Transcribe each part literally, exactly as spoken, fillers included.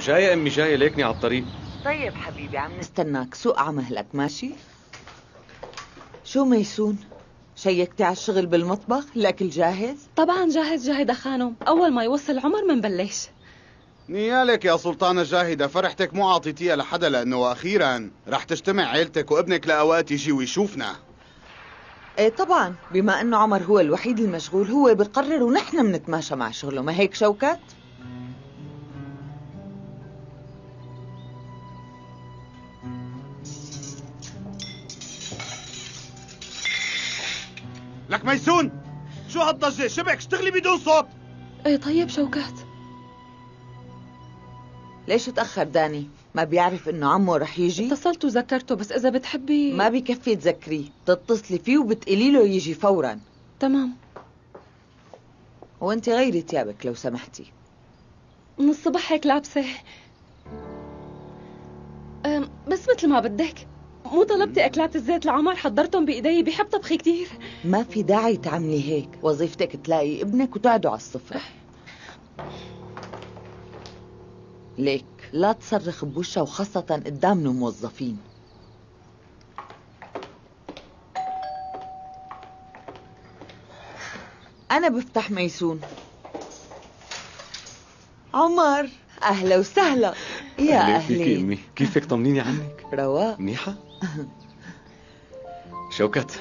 جاية يا أمي جاية، ليكني على الطريق. طيب حبيبي عم نستناك، سوق على مهلك. ماشي. شو ميسون، شيكتي على الشغل بالمطبخ؟ الأكل جاهز؟ طبعا جاهز جاهدة خانم، أول ما يوصل عمر منبلش. نيالك يا سلطانة جاهدة، فرحتك مو عاطيتيها لحدا، لأنه أخيرا رح تجتمع عيلتك وابنك لأوقات يجي ويشوفنا. ايه طبعا، بما أنه عمر هو الوحيد المشغول هو بقرر ونحن منتماشى مع شغله، ما هيك شوكت؟ لك ميسون، شو هالضجة؟ شبك اشتغلي بدون صوت. ايه طيب شوكات. ليش تأخر داني؟ ما بيعرف انه عمه رح يجي؟ اتصلت وذكرته، بس إذا بتحبي ما بكفي تذكريه، بتتصلي فيه وبتقولي له يجي فورا. تمام. وانت غيري ثيابك لو سمحتي، من الصبح هيك لابسة، بس مثل ما بدك. مو طلبتي أكلات الزيت لعمر؟ حضرتهم بإيدي، بحب طبخي كتير. ما في داعي تعملي هيك، وظيفتك تلاقي ابنك وتقعدوا على السفرة. ليك لا تصرخ بوشها، وخاصة قدام الموظفين. أنا بفتح ميسون. عمر أهلا وسهلا. يا أهلي أمي، كيفك؟ طمنيني عنك. رواق منيحة؟ شوكت.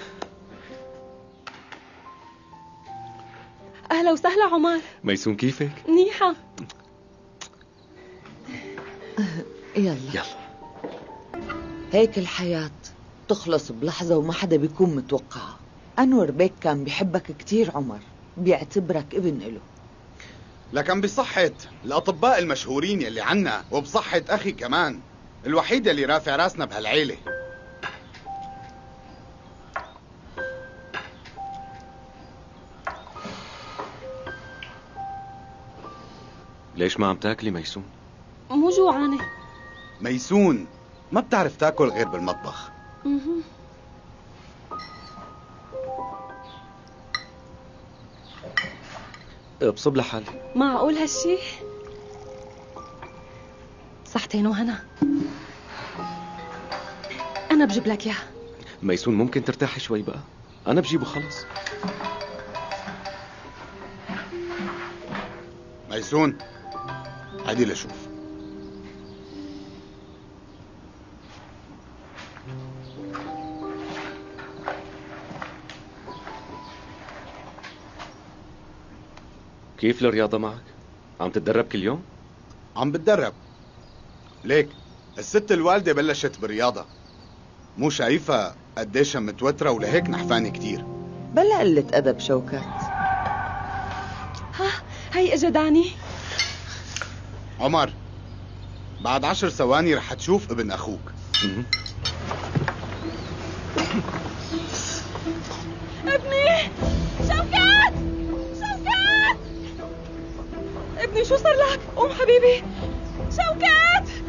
أهلا وسهلا عمر. ميسون كيفك؟ منيحة. يلا يلا، هيك الحياة بتخلص بلحظة وما حدا بيكون متوقعها. أنور بيك كان بيحبك كتير عمر، بيعتبرك ابن إله. لكن بصحة الأطباء المشهورين يلي عنا، وبصحة أخي كمان الوحيد اللي رافع راسنا بهالعيلة. ليش ما عم تاكلي ميسون؟ مو جوعانة. ميسون ما بتعرف تاكل غير بالمطبخ. اها. ابصب لحالي. معقول هالشي؟ صحتين وهنا. أنا بجيب لك إياها. ميسون ممكن ترتاحي شوي بقى، أنا بجيبه خلص. ميسون عادي لشوف. كيف الرياضة معك؟ عم تتدرب كل يوم؟ عم بتدرب. ليك الست الوالدة بلشت بالرياضة، مو شايفة قديش متوترة ولهيك نحفانة كتير. بلا قلة أدب شوكت. ها هي إجا داني. عمر بعد عشر ثواني رح تشوف ابن أخوك. ابني شوكت، شوكت ابني، شو صار لك؟ قوم حبيبي. شوكت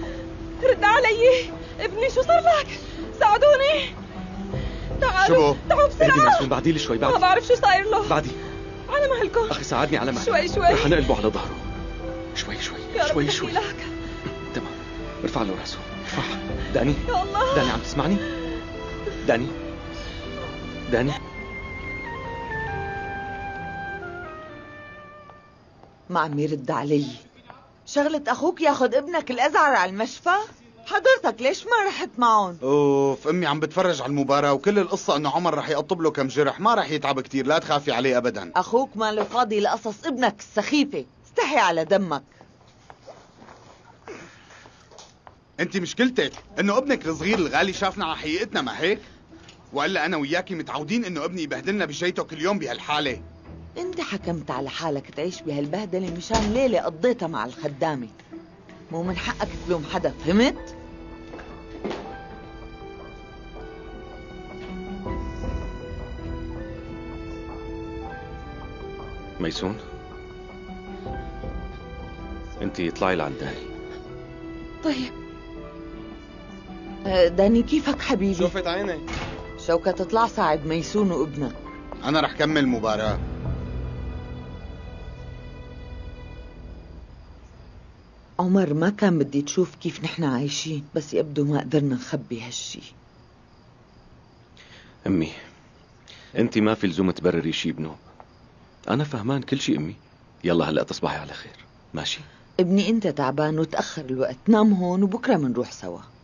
رد علي. ابني شو صار لك؟ ساعدوني، تعالوا تعالوا بسرعة. اهدي ميسون، بعديلي شوي. بعدي، ما بعرف شو صاير له. بعدي على مهلكم أخي، ساعدني على مهلكم. شوي شوي رح نقلبه على ظهره. شوي شوي شوي شوي. تمام، ارفع له راسه، ارفع. داني يا الله، داني عم تسمعني؟ داني داني ما عم يرد علي. شغلة أخوك ياخد ابنك الأزعر على المشفى؟ حضرتك ليش ما رحت معهم؟ اوف أمي، عم بتفرج على المباراة، وكل القصة إنه عمر رح يقطب له كم جرح، ما رح يتعب كتير، لا تخافي عليه أبداً. أخوك ماله فاضي لقصص ابنك السخيفة، استحي على دمك. أنت مشكلتك إنه ابنك الصغير الغالي شافنا على حقيقتنا، ما هيك؟ وإلا أنا وياكي متعودين إنه ابني يبهدلنا بجيته كل يوم بهالحالة. أنت حكمت على حالك تعيش بهالبهدلة مشان ليلة قضيتها مع الخدامة، مو من حقك تلوم حدا، فهمت؟ ميسون انت اطلعي لعند داني. طيب داني كيفك حبيبي؟ شوفت عيني. شوكة تطلع ساعد ميسون وابنها، انا رح كمل مباراة. عمر ما كان بدي تشوف كيف نحن عايشين، بس يبدو ما قدرنا نخبي هالشي. أمي، أنت ما في لزوم تبرري شي بنوب. أنا فهمان كل شي أمي. يلا هلأ تصبحي على خير، ماشي؟ ابني أنت تعبان وتأخر الوقت، نام هون وبكرة منروح سوا.